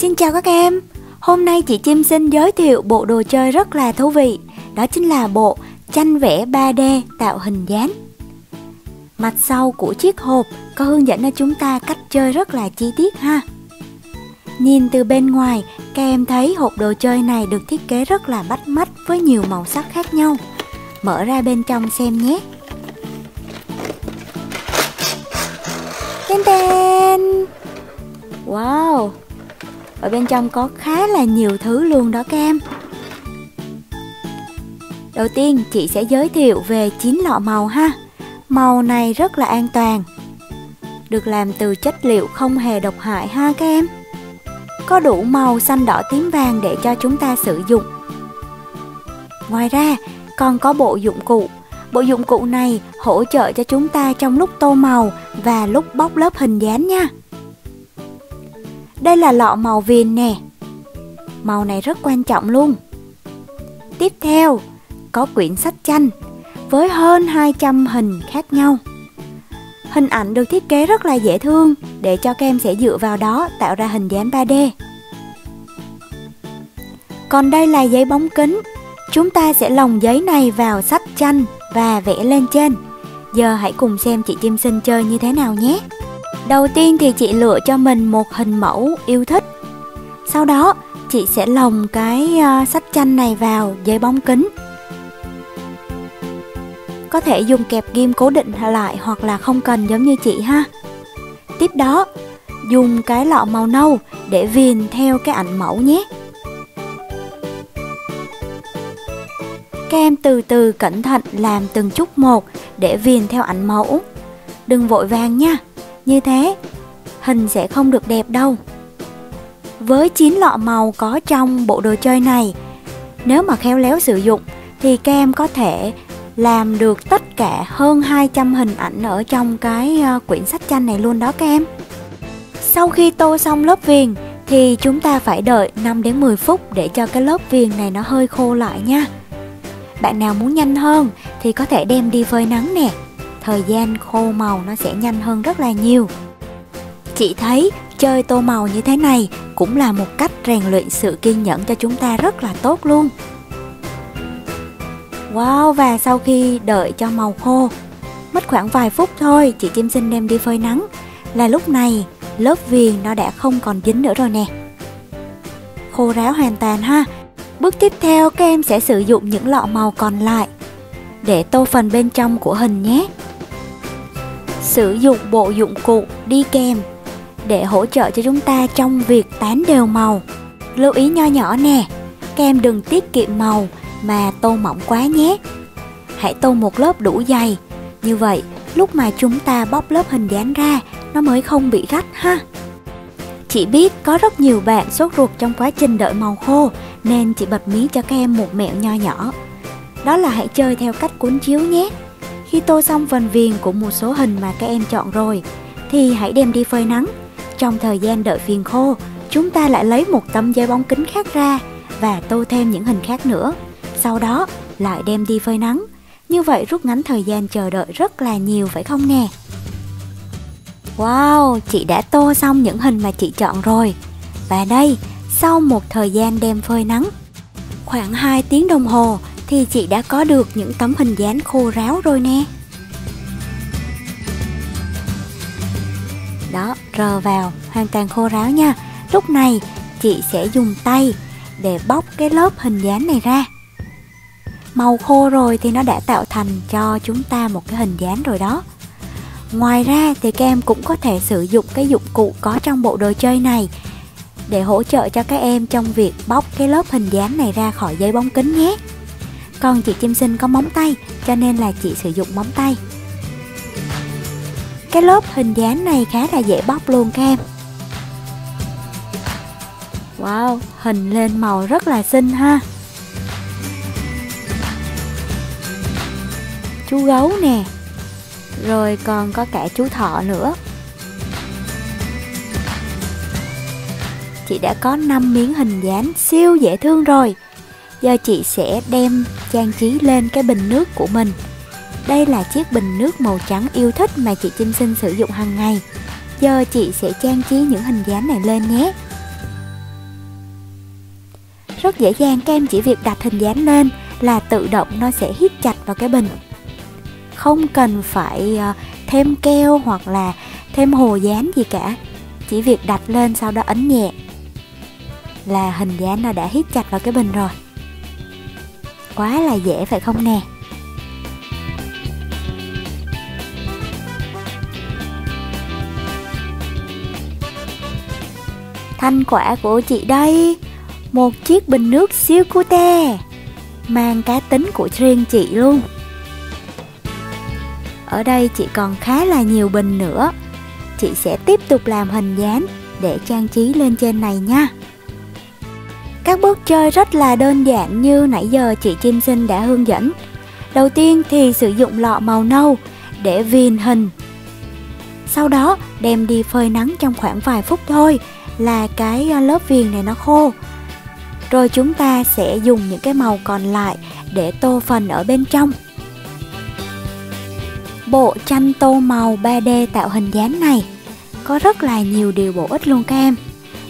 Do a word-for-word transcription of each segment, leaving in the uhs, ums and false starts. Xin chào các em, hôm nay chị Chim xin giới thiệu bộ đồ chơi rất là thú vị. Đó chính là bộ tranh vẽ ba D tạo hình dáng. Mặt sau của chiếc hộp có hướng dẫn cho chúng ta cách chơi rất là chi tiết ha. Nhìn từ bên ngoài, các em thấy hộp đồ chơi này được thiết kế rất là bắt mắt với nhiều màu sắc khác nhau. Mở ra bên trong xem nhé. Tên tên. Wow, ở bên trong có khá là nhiều thứ luôn đó các em. Đầu tiên chị sẽ giới thiệu về chín lọ màu ha. Màu này rất là an toàn, được làm từ chất liệu không hề độc hại ha các em. Có đủ màu xanh đỏ tím vàng để cho chúng ta sử dụng. Ngoài ra còn có bộ dụng cụ. Bộ dụng cụ này hỗ trợ cho chúng ta trong lúc tô màu và lúc bóc lớp hình dáng nha. Đây là lọ màu viền nè. Màu này rất quan trọng luôn. Tiếp theo có quyển sách tranh với hơn hai trăm hình khác nhau. Hình ảnh được thiết kế rất là dễ thương để cho các em sẽ dựa vào đó tạo ra hình dáng ba D. Còn đây là giấy bóng kính. Chúng ta sẽ lồng giấy này vào sách tranh và vẽ lên trên. Giờ hãy cùng xem chị Chim Xinh chơi như thế nào nhé. Đầu tiên thì chị lựa cho mình một hình mẫu yêu thích. Sau đó chị sẽ lồng cái sách tranh này vào giấy bóng kính. Có thể dùng kẹp ghim cố định lại hoặc là không cần giống như chị ha. Tiếp đó dùng cái lọ màu nâu để viền theo cái ảnh mẫu nhé. Các em từ từ cẩn thận làm từng chút một để viền theo ảnh mẫu. Đừng vội vàng nha. Như thế hình sẽ không được đẹp đâu. Với chín lọ màu có trong bộ đồ chơi này, nếu mà khéo léo sử dụng thì các em có thể làm được tất cả hơn hai trăm hình ảnh ở trong cái quyển sách tranh này luôn đó các em. Sau khi tô xong lớp viền thì chúng ta phải đợi năm đến mười phút để cho cái lớp viền này nó hơi khô lại nha. Bạn nào muốn nhanh hơn thì có thể đem đi phơi nắng nè. Thời gian khô màu nó sẽ nhanh hơn rất là nhiều. Chị thấy chơi tô màu như thế này cũng là một cách rèn luyện sự kiên nhẫn cho chúng ta rất là tốt luôn. Wow, và sau khi đợi cho màu khô, mất khoảng vài phút thôi, chị Chim Xinh đem đi phơi nắng. Là lúc này lớp viền nó đã không còn dính nữa rồi nè. Khô ráo hoàn toàn ha. Bước tiếp theo các em sẽ sử dụng những lọ màu còn lại để tô phần bên trong của hình nhé. Sử dụng bộ dụng cụ đi kèm để hỗ trợ cho chúng ta trong việc tán đều màu. Lưu ý nho nhỏ nè, các em đừng tiết kiệm màu mà tô mỏng quá nhé. Hãy tô một lớp đủ dày. Như vậy lúc mà chúng ta bóc lớp hình dáng ra nó mới không bị rách ha. Chị biết có rất nhiều bạn sốt ruột trong quá trình đợi màu khô, nên chị bật mí cho các em một mẹo nho nhỏ. Đó là hãy chơi theo cách cuốn chiếu nhé. Khi tô xong phần viền của một số hình mà các em chọn rồi thì hãy đem đi phơi nắng. Trong thời gian đợi viền khô, chúng ta lại lấy một tấm giấy bóng kính khác ra và tô thêm những hình khác nữa. Sau đó lại đem đi phơi nắng. Như vậy rút ngắn thời gian chờ đợi rất là nhiều phải không nè. Wow, chị đã tô xong những hình mà chị chọn rồi. Và đây, sau một thời gian đem phơi nắng, khoảng hai tiếng đồng hồ thì chị đã có được những tấm hình dáng khô ráo rồi nè. Đó, rờ vào, hoàn toàn khô ráo nha. Lúc này chị sẽ dùng tay để bóc cái lớp hình dáng này ra. Màu khô rồi thì nó đã tạo thành cho chúng ta một cái hình dáng rồi đó. Ngoài ra thì các em cũng có thể sử dụng cái dụng cụ có trong bộ đồ chơi này để hỗ trợ cho các em trong việc bóc cái lớp hình dáng này ra khỏi giấy bóng kính nhé. Còn chị Chim Xinh có móng tay cho nên là chị sử dụng móng tay. Cái lớp hình dáng này khá là dễ bóc luôn các em. Wow, hình lên màu rất là xinh ha. Chú gấu nè, rồi còn có cả chú thỏ nữa. Chị đã có năm miếng hình dáng siêu dễ thương rồi. Giờ chị sẽ đem trang trí lên cái bình nước của mình. Đây là chiếc bình nước màu trắng yêu thích mà chị Chim Xinh sử dụng hàng ngày. Giờ chị sẽ trang trí những hình dáng này lên nhé. rất dễ dàng, các em chỉ việc đặt hình dáng lên là tự động nó sẽ hít chặt vào cái bình. Không cần phải thêm keo hoặc là thêm hồ dán gì cả, chỉ việc đặt lên sau đó ấn nhẹ là hình dáng nó đã hít chặt vào cái bình rồi. Quá là dễ phải không nè. Thành quả của chị đây, một chiếc bình nước siêu cute mang cá tính của riêng chị luôn. Ở đây chị còn khá là nhiều bình nữa, chị sẽ tiếp tục làm hình dáng để trang trí lên trên này nha. Các bước chơi rất là đơn giản như nãy giờ chị Chim Xinh đã hướng dẫn. Đầu tiên thì sử dụng lọ màu nâu để viền hình, sau đó đem đi phơi nắng trong khoảng vài phút thôi là cái lớp viền này nó khô. Rồi chúng ta sẽ dùng những cái màu còn lại để tô phần ở bên trong. Bộ tranh tô màu ba D tạo hình dáng này có rất là nhiều điều bổ ích luôn các em,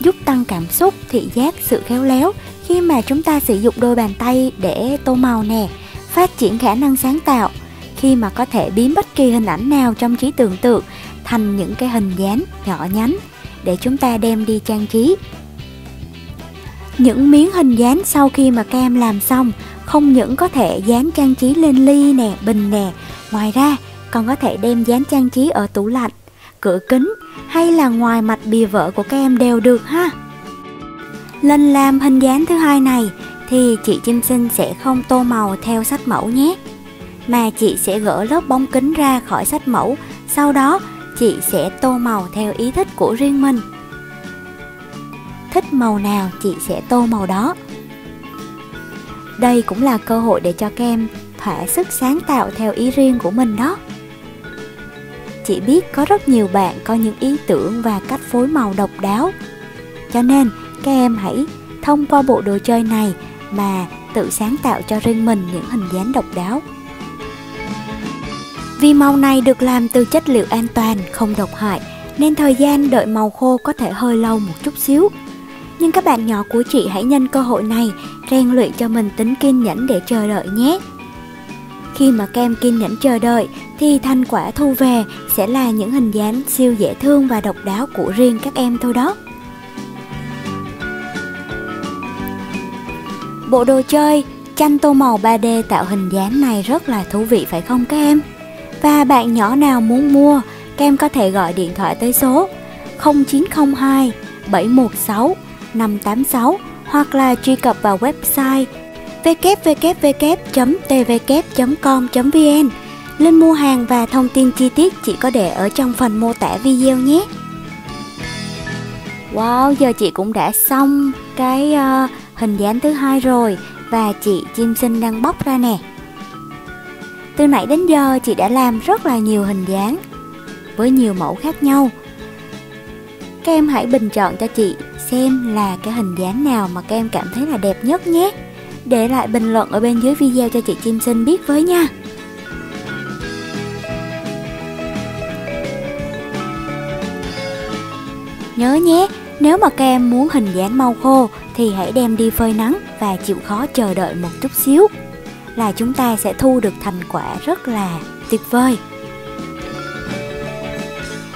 giúp tăng cảm xúc, thị giác, sự khéo léo khi mà chúng ta sử dụng đôi bàn tay để tô màu nè, phát triển khả năng sáng tạo khi mà có thể biến bất kỳ hình ảnh nào trong trí tưởng tượng thành những cái hình dáng nhỏ nhắn để chúng ta đem đi trang trí. Những miếng hình dán sau khi mà các em làm xong không những có thể dán trang trí lên ly nè, bình nè, ngoài ra còn có thể đem dán trang trí ở tủ lạnh, cửa kính hay là ngoài mặt bìa vở của các em đều được ha. Lần làm hình dáng thứ hai này thì chị Chim Xinh sẽ không tô màu theo sách mẫu nhé, mà chị sẽ gỡ lớp bóng kính ra khỏi sách mẫu, sau đó chị sẽ tô màu theo ý thích của riêng mình. Thích màu nào chị sẽ tô màu đó. Đây cũng là cơ hội để cho các em thỏa sức sáng tạo theo ý riêng của mình đó. Chị biết có rất nhiều bạn có những ý tưởng và cách phối màu độc đáo, cho nên các em hãy thông qua bộ đồ chơi này mà tự sáng tạo cho riêng mình những hình dáng độc đáo. Vì màu này được làm từ chất liệu an toàn, không độc hại nên thời gian đợi màu khô có thể hơi lâu một chút xíu. Nhưng các bạn nhỏ của chị hãy nhân cơ hội này rèn luyện cho mình tính kiên nhẫn để chờ đợi nhé. Khi mà các em kiên nhẫn chờ đợi thì thành quả thu về sẽ là những hình dáng siêu dễ thương và độc đáo của riêng các em thôi đó. Bộ đồ chơi tranh tô màu ba D tạo hình dáng này rất là thú vị phải không các em? Và bạn nhỏ nào muốn mua, các em có thể gọi điện thoại tới số không chín không hai bảy một sáu năm tám sáu hoặc là truy cập vào website w w w chấm t v k chấm com chấm v n. Link mua hàng và thông tin chi tiết chị có để ở trong phần mô tả video nhé. Wow, giờ chị cũng đã xong cái uh, hình dáng thứ hai rồi và chị Chim Xinh đang bóc ra nè. Từ nãy đến giờ chị đã làm rất là nhiều hình dáng với nhiều mẫu khác nhau. Các em hãy bình chọn cho chị xem là cái hình dáng nào mà các em cảm thấy là đẹp nhất nhé. Để lại bình luận ở bên dưới video cho chị Chim Xinh biết với nha. Nhớ nhé, nếu mà các em muốn hình dáng mau khô thì hãy đem đi phơi nắng và chịu khó chờ đợi một chút xíu là chúng ta sẽ thu được thành quả rất là tuyệt vời.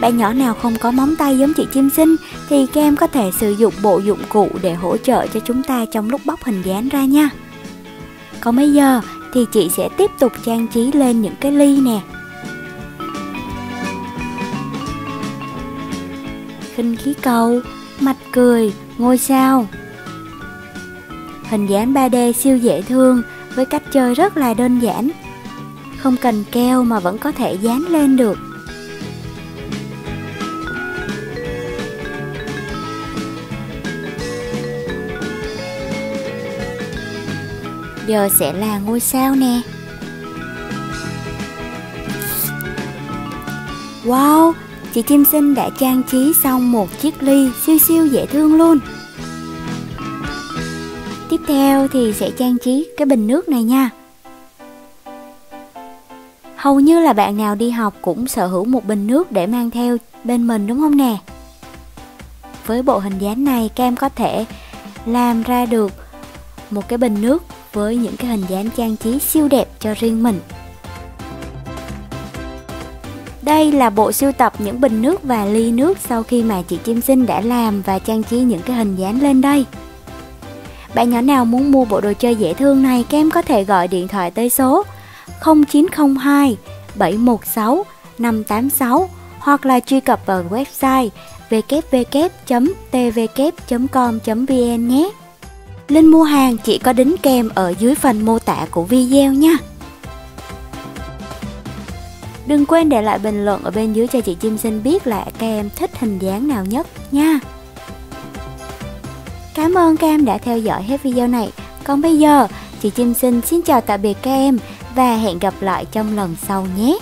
Bạn nhỏ nào không có móng tay giống chị Chim Xinh thì các em có thể sử dụng bộ dụng cụ để hỗ trợ cho chúng ta trong lúc bóc hình dáng ra nha. Còn bây giờ thì chị sẽ tiếp tục trang trí lên những cái ly nè. Khinh khí cầu, mặt cười, ngôi sao. Hình dáng ba D siêu dễ thương với cách chơi rất là đơn giản, không cần keo mà vẫn có thể dán lên được. Giờ sẽ là ngôi sao nè. Wow, chị Chim Xinh đã trang trí xong một chiếc ly siêu siêu dễ thương luôn. Tiếp theo thì sẽ trang trí cái bình nước này nha. Hầu như là bạn nào đi học cũng sở hữu một bình nước để mang theo bên mình đúng không nè. Với bộ hình dáng này các em có thể làm ra được một cái bình nước với những cái hình dáng trang trí siêu đẹp cho riêng mình. Đây là bộ sưu tập những bình nước và ly nước sau khi mà chị Chim Xinh đã làm và trang trí những cái hình dáng lên đây. Bạn nhỏ nào muốn mua bộ đồ chơi dễ thương này, các em có thể gọi điện thoại tới số không chín không hai bảy một sáu năm tám sáu hoặc là truy cập vào website w w w chấm t v k chấm com chấm v n nhé. Link mua hàng chị có đính kèm ở dưới phần mô tả của video nha. Đừng quên để lại bình luận ở bên dưới cho chị Chim Xinh biết là các em thích hình dáng nào nhất nha. Cảm ơn các em đã theo dõi hết video này. Còn bây giờ, chị Chim Xinh xin chào tạm biệt các em và hẹn gặp lại trong lần sau nhé.